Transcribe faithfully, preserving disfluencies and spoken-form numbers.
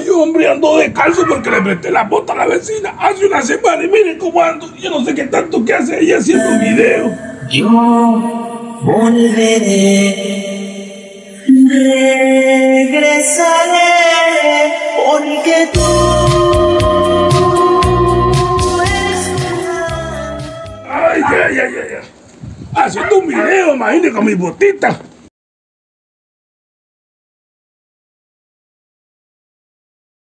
Ay, hombre, ando descalzo porque le presté la bota a la vecina hace una semana y miren cómo ando. Yo no sé qué tanto que hace ella haciendo un video. Yo volveré, regresaré, porque tú eres una... Ay, ay, ay, ay, ay. Haciendo un video, imagínate, con mis botitas.